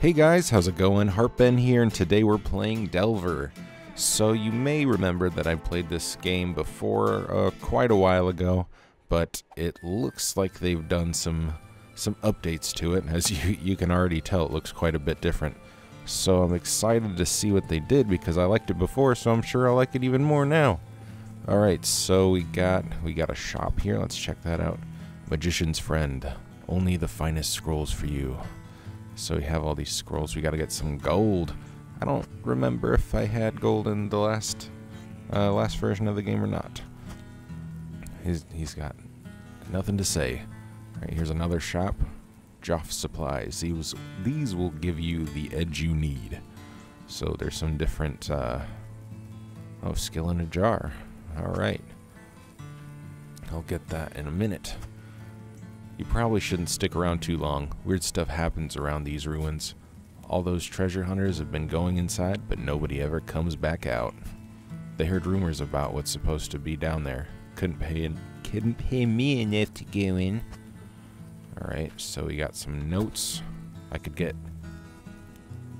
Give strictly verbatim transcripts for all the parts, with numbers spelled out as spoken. Hey guys, how's it going? HeartBen here, and today we're playing Delver. So you may remember that I've played this game before uh, quite a while ago, but it looks like they've done some some updates to it. As you, you can already tell, it looks quite a bit different. So I'm excited to see what they did because I liked it before, so I'm sure I'll like it even more now. Alright, so we got, we got a shop here. Let's check that out. Magician's Friend. Only the finest scrolls for you. So we have all these scrolls. We gotta get some gold. I don't remember if I had gold in the last uh, last version of the game or not. He's, he's got nothing to say. All right, here's another shop. Joff Supplies. These, these will give you the edge you need. So there's some different... Uh, oh, skill in a jar. Alright. I'll get that in a minute. You probably shouldn't stick around too long. Weird stuff happens around these ruins. All those treasure hunters have been going inside, but nobody ever comes back out. They heard rumors about what's supposed to be down there. Couldn't pay in, couldn't pay me enough to go in. Alright, so we got some notes. I could get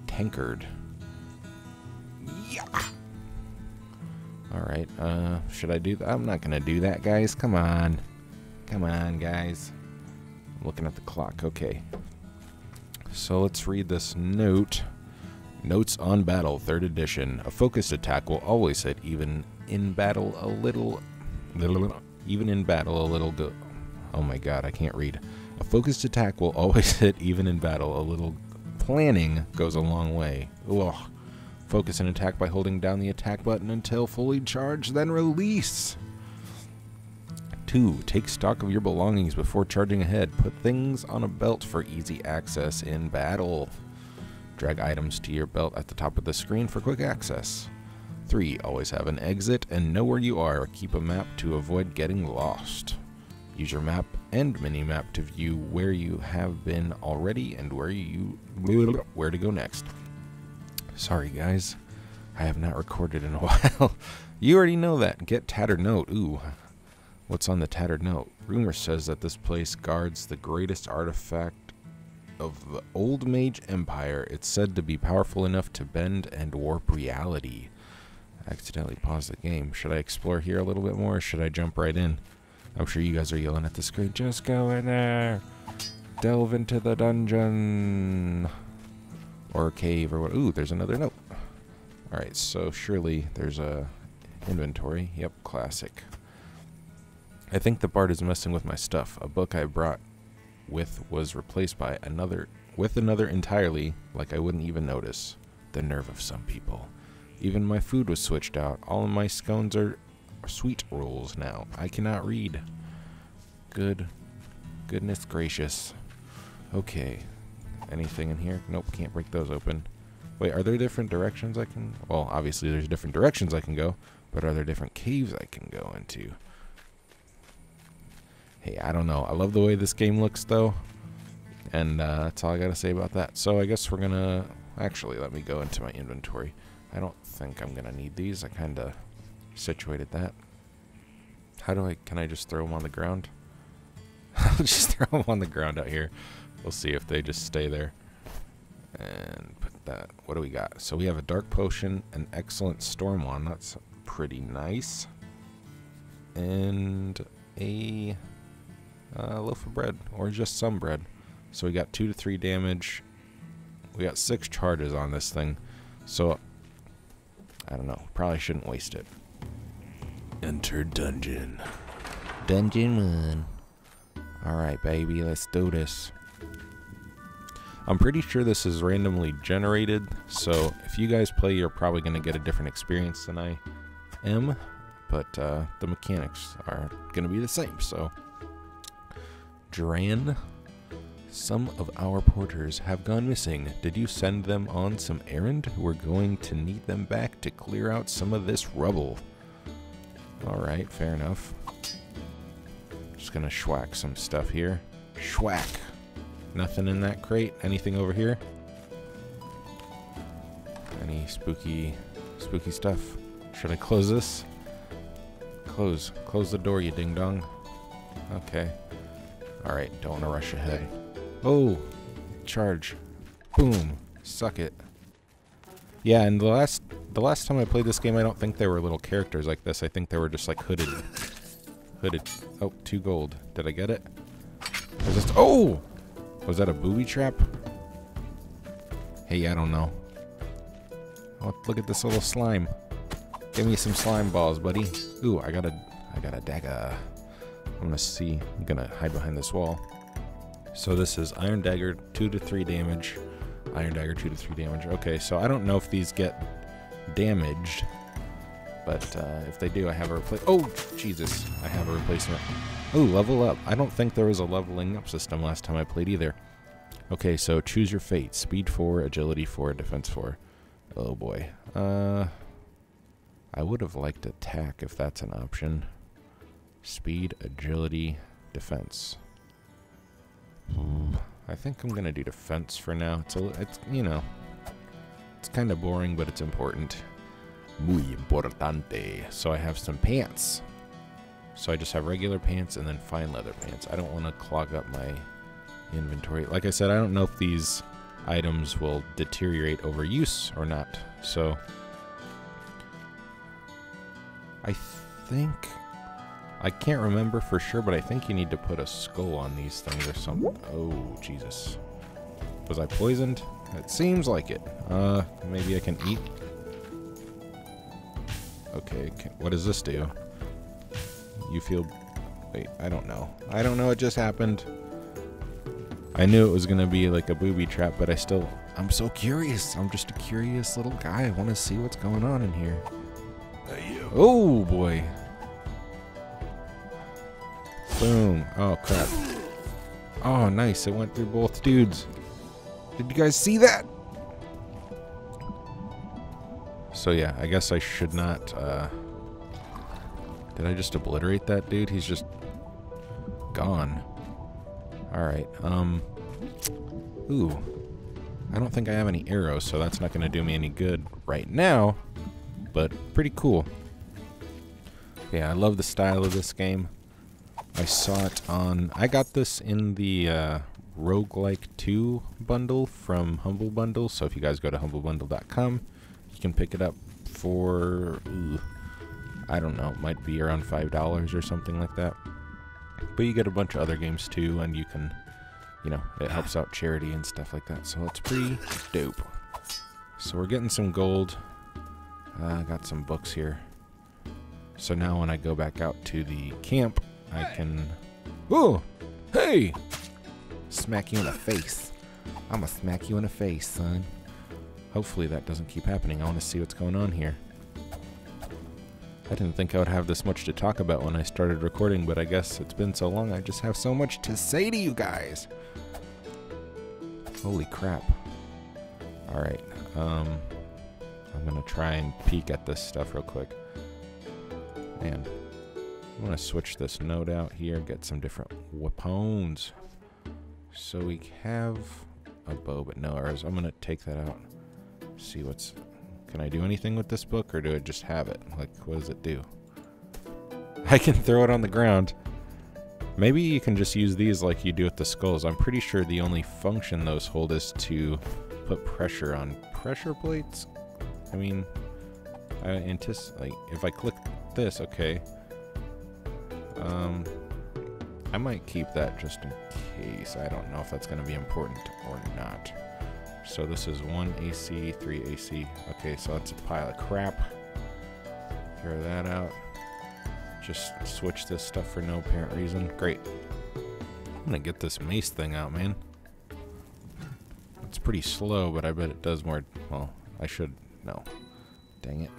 tankard. Yeah. Alright, uh, should I do that? I'm not gonna do that, guys. Come on. Come on, guys. Looking at the clock. Okay, so let's read this note. Notes on battle, third edition. A focused attack will always hit, even in battle a little, little even in battle a little go oh my god, I can't read. A focused attack will always hit, even in battle. A little planning goes a long way. Ugh. Focus an attack by holding down the attack button until fully charged, then release. Two, take stock of your belongings before charging ahead. Put things on a belt for easy access in battle. Drag items to your belt at the top of the screen for quick access. Three, always have an exit and know where you are. Keep a map to avoid getting lost. Use your map and mini-map to view where you have been already and where you where to go next. Sorry guys, I have not recorded in a while. You already know that. Get tattered note. Ooh. What's on the tattered note? Rumor says that this place guards the greatest artifact of the Old Mage Empire. It's said to be powerful enough to bend and warp reality. I accidentally paused the game. Should I explore here a little bit more, or should I jump right in? I'm sure you guys are yelling at the screen. Just go in there! Delve into the dungeon! Or cave, or what? Ooh, there's another note. Alright, so surely there's a inventory. Yep, classic. I think the bard is messing with my stuff. A book I brought with was replaced by another, with another entirely, like I wouldn't even notice. The nerve of some people. Even my food was switched out. All of my scones are sweet rolls now. I cannot read. Good. Goodness gracious. Okay. Anything in here? Nope, can't break those open. Wait, are there different directions I can... Well, obviously there's different directions I can go, but are there different caves I can go into? Hey, I don't know. I love the way this game looks, though. And uh, that's all I gotta say about that. So I guess we're gonna... Actually, let me go into my inventory. I don't think I'm gonna need these. I kinda situated that. How do I... Can I just throw them on the ground? I'll just throw them on the ground out here. We'll see if they just stay there. And put that... What do we got? So we have a dark potion, an excellent storm wand. That's pretty nice. And a... Uh, loaf of bread, or just some bread. So we got two to three damage. We got six charges on this thing. So, I don't know. Probably shouldn't waste it. Enter dungeon. Dungeon one. Alright, baby. Let's do this. I'm pretty sure this is randomly generated. So, if you guys play, you're probably going to get a different experience than I am. But uh, the mechanics are going to be the same. So... Dran, some of our porters have gone missing. Did you send them on some errand? We're going to need them back to clear out some of this rubble. Alright, fair enough. Just gonna schwack some stuff here. Schwack! Nothing in that crate? Anything over here? Any spooky, spooky stuff? Should I close this? Close. Close the door, you ding-dong. Okay. Alright, don't want to rush ahead. Oh! Charge. Boom. Suck it. Yeah, and the last the last time I played this game, I don't think there were little characters like this. I think they were just like hooded. Hooded. Oh, two gold. Did I get it? Was this, oh! Was that a booby trap? Hey, I don't know. Oh, look at this little slime. Give me some slime balls, buddy. Ooh, I got a, I got a dagger. I'm gonna see. I'm gonna hide behind this wall. So this is iron dagger, two to three damage. Iron dagger, two to three damage. Okay, so I don't know if these get damaged, but uh, if they do, I have a replace. Oh, Jesus! I have a replacement. Ooh, level up. I don't think there was a leveling up system last time I played either. Okay, so choose your fate: speed four, agility four, defense four. Oh boy. Uh, I would have liked attack if that's an option. Speed, agility, defense. Mm, I think I'm gonna do defense for now. It's a, it's you know, it's kind of boring, but it's important. Muy importante. So I have some pants. So I just have regular pants and then fine leather pants. I don't want to clog up my inventory. Like I said, I don't know if these items will deteriorate over use or not. So I think, I can't remember for sure, but I think you need to put a skull on these things or something. Oh, Jesus. Was I poisoned? It seems like it. Uh, maybe I can eat. Okay, can, what does this do? You feel, wait, I don't know. I don't know, it just happened. I knew it was gonna be like a booby trap, but I still, I'm so curious. I'm just a curious little guy. I wanna see what's going on in here. Oh boy. Boom. Oh crap. Oh nice, it went through both dudes. Did you guys see that? So yeah, I guess I should not, uh... Did I just obliterate that dude? He's just gone. Alright, um... Ooh. I don't think I have any arrows, so that's not gonna do me any good right now. But pretty cool. Yeah, I love the style of this game. I saw it on... I got this in the uh, Roguelike two bundle from Humble Bundle. So if you guys go to humble bundle dot com, you can pick it up for... Ooh, I don't know, it might be around five dollars or something like that. But you get a bunch of other games too, and you can... You know, it helps out charity and stuff like that. So it's pretty dope. So we're getting some gold. I uh, got some books here. So now when I go back out to the camp, I can... Oh! Hey! Smack you in the face. I'm gonna smack you in the face, son. Hopefully that doesn't keep happening. I want to see what's going on here. I didn't think I would have this much to talk about when I started recording, but I guess it's been so long I just have so much to say to you guys. Holy crap. Alright, um... I'm gonna try and peek at this stuff real quick. Man, I'm gonna switch this note out here, get some different weapons. So we have a bow, but no arrows. I'm gonna take that out. See what's. Can I do anything with this book, or do I just have it? Like, what does it do? I can throw it on the ground. Maybe you can just use these like you do with the skulls. I'm pretty sure the only function those hold is to put pressure on pressure plates. I mean, I anticipate, like, if I click this, okay. Um, I might keep that just in case. I don't know if that's going to be important or not. So this is one A C, three A C. Okay, so that's a pile of crap. Throw that out. Just switch this stuff for no apparent reason. Great. I'm going to get this mace thing out, man. It's pretty slow, but I bet it does more, well, I should... No. Dang it.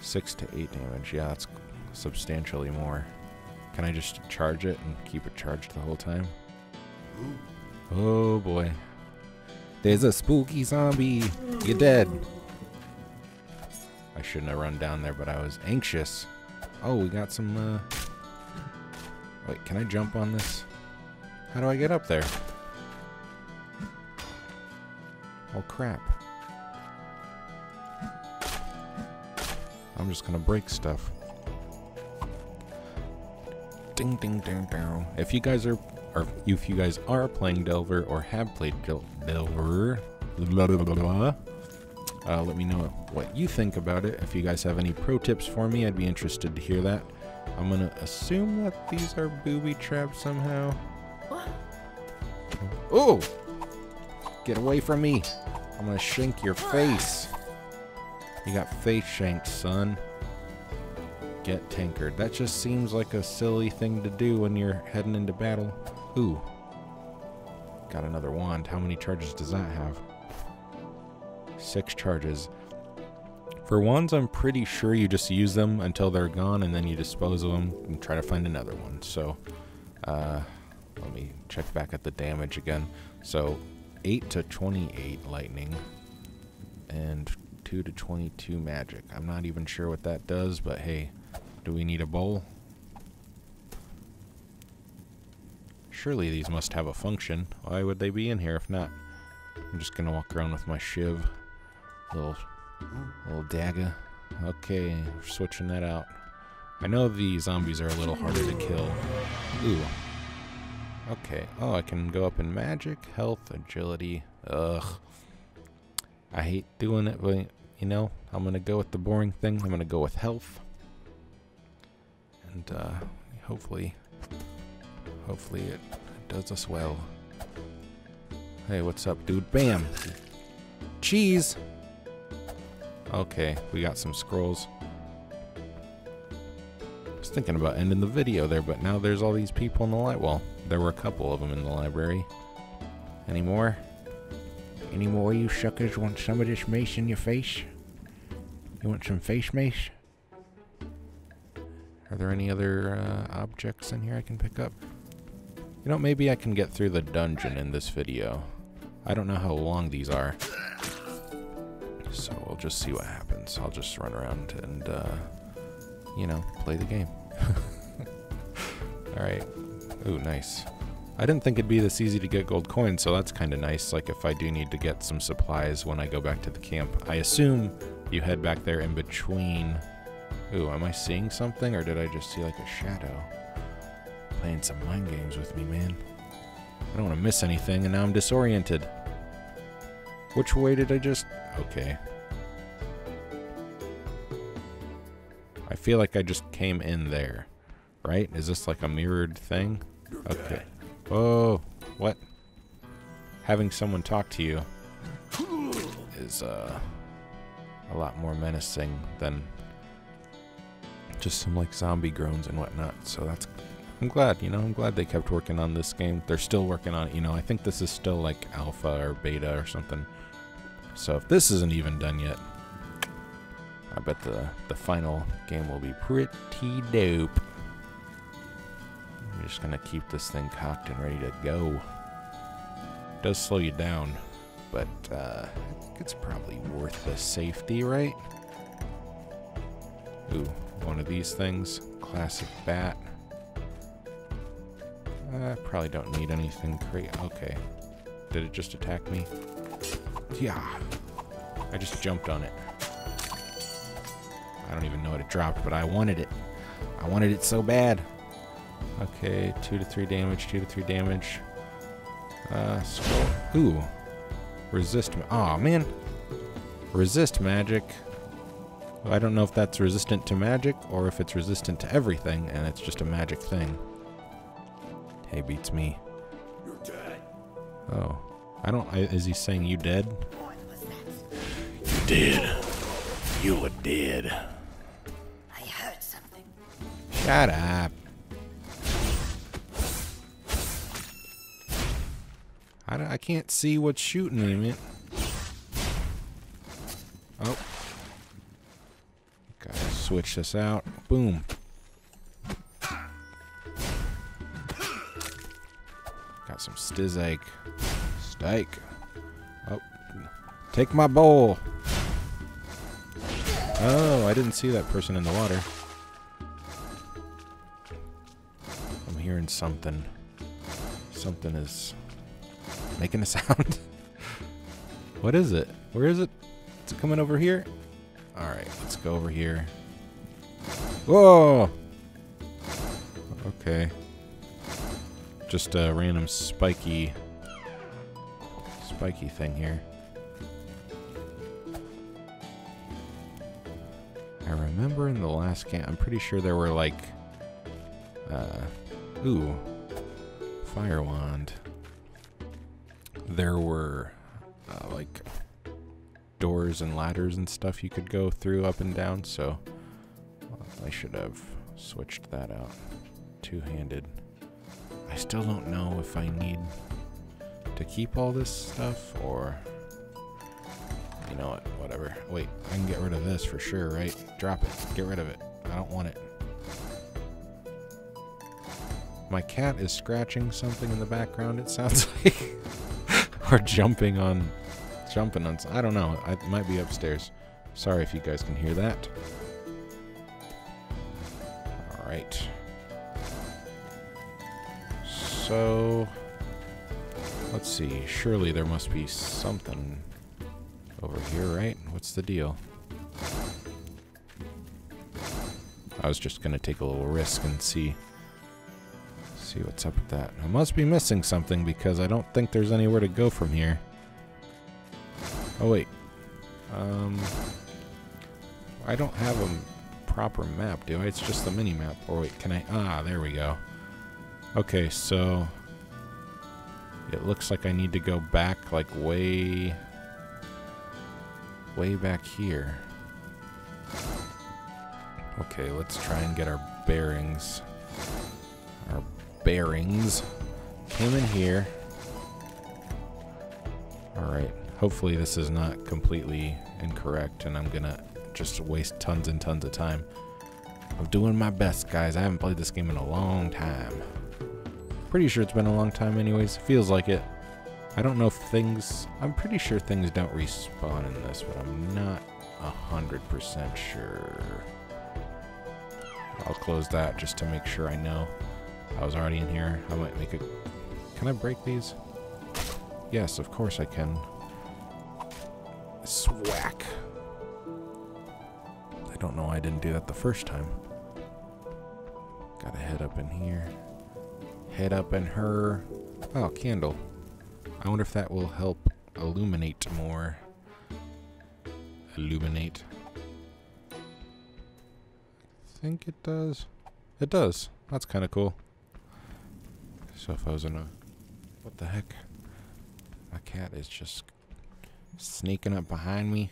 Six to eight damage. Yeah, that's substantially more. Can I just charge it and keep it charged the whole time? Oh boy. There's a spooky zombie. You're dead. I shouldn't have run down there, but I was anxious. Oh, we got some, uh... Wait, can I jump on this? How do I get up there? Oh, crap. I'm just gonna break stuff. Ding, ding, ding, ding. If you guys are, or if you guys are playing Delver or have played Del Delver, blah, blah, blah, blah. Uh, let me know what you think about it. If you guys have any pro tips for me, I'd be interested to hear that. I'm gonna assume that these are booby trapped somehow. What? Oh! Get away from me! I'm gonna shank your face. You got face shanked, son. Get tinkered. That just seems like a silly thing to do when you're heading into battle. Ooh. Got another wand. How many charges does that have? Six charges. For wands, I'm pretty sure you just use them until they're gone, and then you dispose of them and try to find another one. So, uh, let me check back at the damage again. So, eight to twenty-eight lightning, and two to twenty-two magic. I'm not even sure what that does, but hey, do we need a bowl? Surely these must have a function. Why would they be in here if not? I'm just gonna walk around with my shiv. Little... little dagger. Okay, we're switching that out. I know the zombies are a little harder to kill. Ooh. Okay. Oh, I can go up in magic, health, agility. Ugh. I hate doing it, but, you know, I'm gonna go with the boring thing. I'm gonna go with health. And, uh, hopefully... hopefully it does us well. Hey, what's up, dude? Bam! Cheese! Okay, we got some scrolls. I was thinking about ending the video there, but now there's all these people in the light. Well, there were a couple of them in the library. Any more? Any more, you suckers? Want some of this mace in your face? You want some face mace? Are there any other uh, objects in here I can pick up? You know, maybe I can get through the dungeon in this video. I don't know how long these are. So we'll just see what happens. I'll just run around and, uh, you know, play the game. Alright. Ooh, nice. I didn't think it'd be this easy to get gold coins, so that's kind of nice. Like, if I do need to get some supplies when I go back to the camp, I assume you head back there in between. Ooh, am I seeing something, or did I just see, like, a shadow? Playing some mind games with me, man. I don't want to miss anything, and now I'm disoriented. Which way did I just... okay. I feel like I just came in there, right? Is this like a mirrored thing? Okay. Oh, what? Having someone talk to you is uh, a lot more menacing than just some like zombie groans and whatnot. So that's... I'm glad, you know, I'm glad they kept working on this game. They're still working on it, you know. I think this is still like alpha or beta or something. So if this isn't even done yet, I bet the, the final game will be pretty dope. I'm just going to keep this thing cocked and ready to go. It does slow you down, but uh, it's probably worth the safety, right? Ooh, one of these things. Classic bat. I uh, probably don't need anything crazy. Okay. Did it just attack me? Yeah. I just jumped on it. I don't even know what it dropped, but I wanted it. I wanted it so bad. Okay, two to three damage, two to three damage. Uh, scroll. Ooh. Resist. Aw, man. Resist magic. I don't know if that's resistant to magic or if it's resistant to everything and it's just a magic thing. Hey, beats me. You're dead. Oh. I don't... I, is he saying you dead? What was that? You dead. You were dead. I heard something. Shut up. I, don't, I can't see what's shooting me, man. Oh. Gotta switch this out. Boom. Got some stizac. Stike. Oh. Take my bowl. Oh, I didn't see that person in the water. I'm hearing something. Something is making a sound. What is it? Where is it? Is it coming over here? Alright, let's go over here. Whoa! Okay. Just a random spiky... spiky thing here. I remember in the last game, I'm pretty sure there were like, uh, ooh, fire wand. There were uh, like doors and ladders and stuff you could go through up and down, so I should have switched that out. Two-handed. I still don't know if I need to keep all this stuff or... You know what, whatever. Wait, I can get rid of this for sure, right? Drop it. Get rid of it. I don't want it. My cat is scratching something in the background, it sounds like. Or jumping on... Jumping on... I don't know. I might be upstairs. Sorry if you guys can hear that. Alright. So... Let's see. Surely there must be something... over here, right? What's the deal? I was just gonna take a little risk and see see what's up with that. I must be missing something because I don't think there's anywhere to go from here. Oh wait. Um I don't have a proper map, do I? It's just the mini map. Or wait, can I? Ah, there we go. Okay, so it looks like I need to go back like way way back here. Okay, let's try and get our bearings. Our bearings. Came in here. Alright, hopefully this is not completely incorrect and I'm gonna just waste tons and tons of time. I'm doing my best, guys. I haven't played this game in a long time. Pretty sure it's been a long time anyways. Feels like it. I don't know if things... I'm pretty sure things don't respawn in this, but I'm not one hundred percent sure. I'll close that just to make sure I know. I was already in here. I might make a... Can I break these? Yes, of course I can. Swack! I don't know why I didn't do that the first time. Gotta head up in here. Head up in her... Oh, candle. I wonder if that will help illuminate more. Illuminate. I think it does. It does. That's kind of cool. So if I was in a... What the heck? My cat is just sneaking up behind me.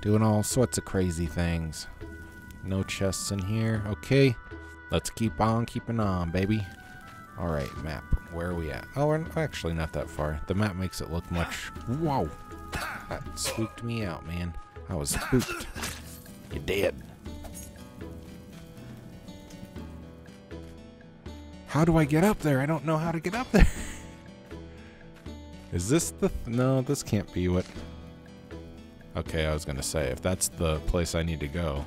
Doing all sorts of crazy things. No chests in here. Okay. Let's keep on keeping on, baby. Alright, map. Where are we at? Oh, we're actually not that far. The map makes it look much... Whoa! That spooked me out, man. I was spooked. You dead. How do I get up there? I don't know how to get up there. Is this the... Th no, this can't be what... Okay, I was gonna say, if that's the place I need to go,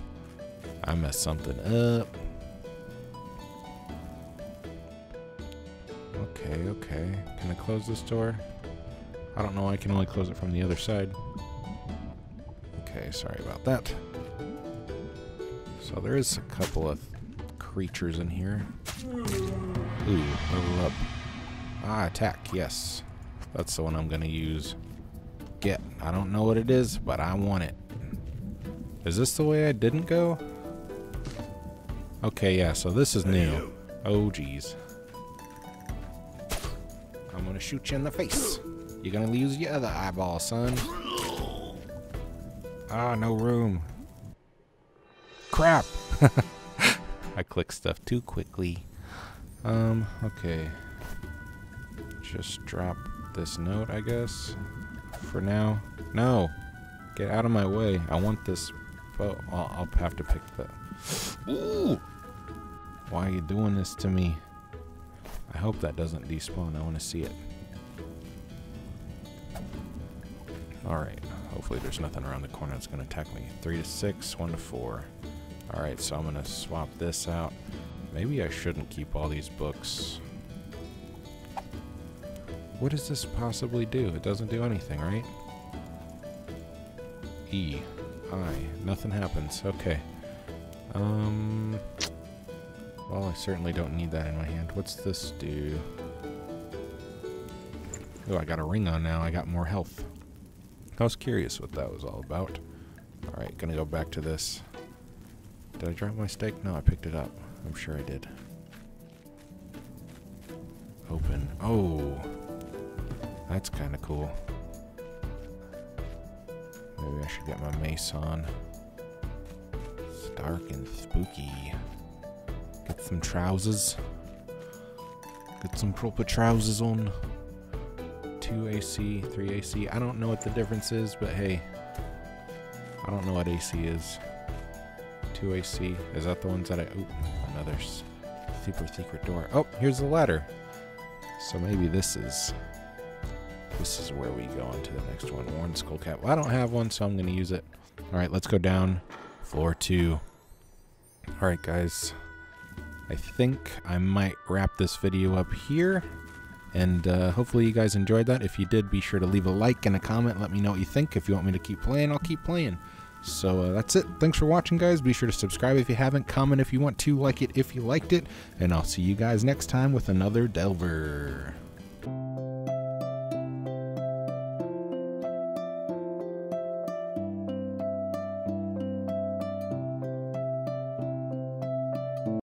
I messed something up. Okay, okay. Can I close this door? I don't know, I can only close it from the other side. Okay, sorry about that. So there is a couple of creatures in here. Ooh, level up. Ah, attack, yes. That's the one I'm gonna use. Get. I don't know what it is, but I want it. Is this the way I didn't go? Okay, yeah, so this is new. Oh, geez. I'm gonna shoot you in the face. You're gonna lose your other eyeball, son. Ah, no room. Crap! I click stuff too quickly. Um, okay. Just drop this note, I guess. For now. No! Get out of my way. I want this... Oh, I'll have to pick that. Ooh! Why are you doing this to me? I hope that doesn't despawn. I want to see it. Alright. Hopefully there's nothing around the corner that's going to attack me. Three to six, one to four. Alright, so I'm going to swap this out. Maybe I shouldn't keep all these books. What does this possibly do? It doesn't do anything, right? E. I. Nothing happens. Okay. Um... Well, I certainly don't need that in my hand. What's this do? Oh, I got a ring on now. I got more health. I was curious what that was all about. Alright, gonna go back to this. Did I drop my steak? No, I picked it up. I'm sure I did. Open. Oh! That's kind of cool. Maybe I should get my mace on. It's dark and spooky. Get some trousers. Get some proper trousers on. two A C, three A C. I don't know what the difference is, but hey. I don't know what A C is. two A C. Is that the ones that I... Oop, another super secret door. Oh, here's the ladder. So maybe this is... This is where we go on to the next one. One skull cap. Well, I don't have one, so I'm going to use it. All right, let's go down. Floor two. All right, guys. I think I might wrap this video up here. And uh, hopefully you guys enjoyed that. If you did, be sure to leave a like and a comment. Let me know what you think. If you want me to keep playing, I'll keep playing. So uh, that's it. Thanks for watching, guys. Be sure to subscribe if you haven't. Comment if you want to. Like it if you liked it. And I'll see you guys next time with another Delver.